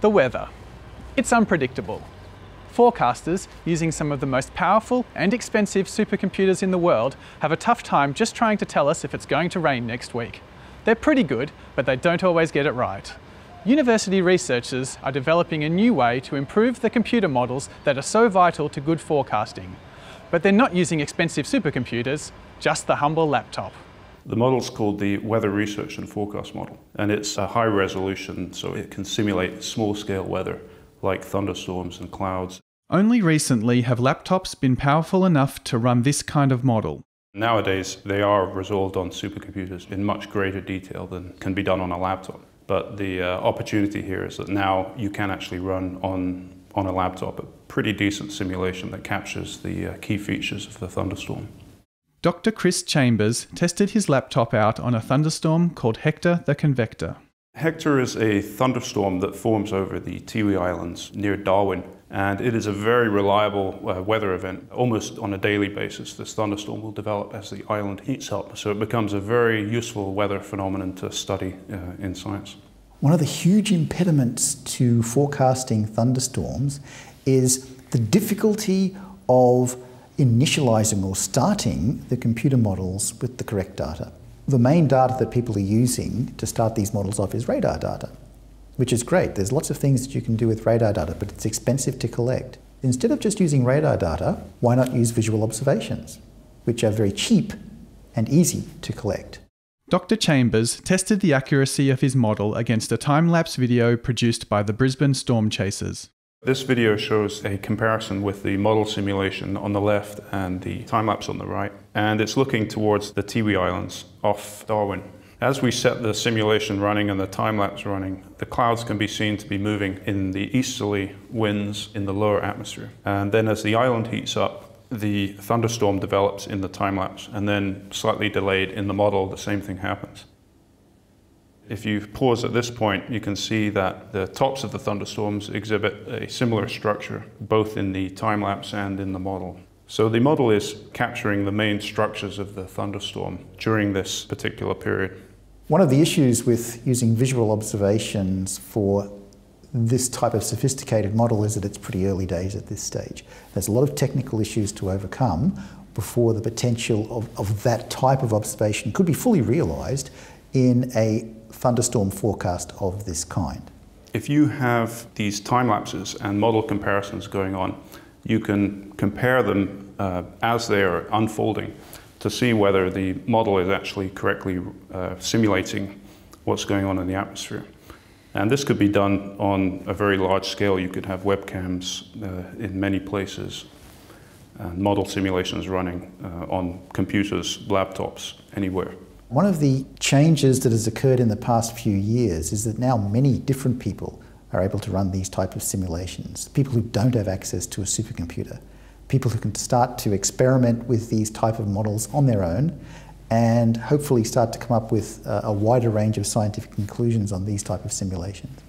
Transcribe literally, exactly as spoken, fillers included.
The weather. It's unpredictable. Forecasters, using some of the most powerful and expensive supercomputers in the world, have a tough time just trying to tell us if it's going to rain next week. They're pretty good, but they don't always get it right. University researchers are developing a new way to improve the computer models that are so vital to good forecasting. But they're not using expensive supercomputers, just the humble laptop. The model's called the Weather Research and Forecast Model, and it's a high resolution, so it can simulate small-scale weather, like thunderstorms and clouds. Only recently have laptops been powerful enough to run this kind of model. Nowadays, they are resolved on supercomputers in much greater detail than can be done on a laptop. But the uh, opportunity here is that now you can actually run on, on a laptop a pretty decent simulation that captures the uh, key features of the thunderstorm. Doctor Chris Chambers tested his laptop out on a thunderstorm called Hector the Convector. Hector is a thunderstorm that forms over the Tiwi Islands near Darwin, and it is a very reliable uh, weather event. Almost on a daily basis, this thunderstorm will develop as the island heats up, so it becomes a very useful weather phenomenon to study uh, in science. One of the huge impediments to forecasting thunderstorms is the difficulty of initializing or starting the computer models with the correct data. The main data that people are using to start these models off is radar data, which is great. There's lots of things that you can do with radar data, but it's expensive to collect. Instead of just using radar data, why not use visual observations, which are very cheap and easy to collect? Doctor Chambers tested the accuracy of his model against a time-lapse video produced by the Brisbane Storm Chasers. This video shows a comparison with the model simulation on the left and the time-lapse on the right, and it's looking towards the Tiwi Islands off Darwin. As we set the simulation running and the time-lapse running, the clouds can be seen to be moving in the easterly winds in the lower atmosphere. And then as the island heats up, the thunderstorm develops in the time-lapse, and then slightly delayed in the model, the same thing happens. If you pause at this point, you can see that the tops of the thunderstorms exhibit a similar structure, both in the time-lapse and in the model. So the model is capturing the main structures of the thunderstorm during this particular period. One of the issues with using visual observations for this type of sophisticated model is that it's pretty early days at this stage. There's a lot of technical issues to overcome before the potential of, of that type of observation could be fully realized in a thunderstorm forecast of this kind. If you have these time lapses and model comparisons going on, you can compare them uh, as they are unfolding to see whether the model is actually correctly uh, simulating what's going on in the atmosphere. And this could be done on a very large scale. You could have webcams uh, in many places, and model simulations running uh, on computers, laptops, anywhere. One of the changes that has occurred in the past few years is that now many different people are able to run these type of simulations. People who don't have access to a supercomputer, people who can start to experiment with these type of models on their own and hopefully start to come up with a wider range of scientific conclusions on these type of simulations.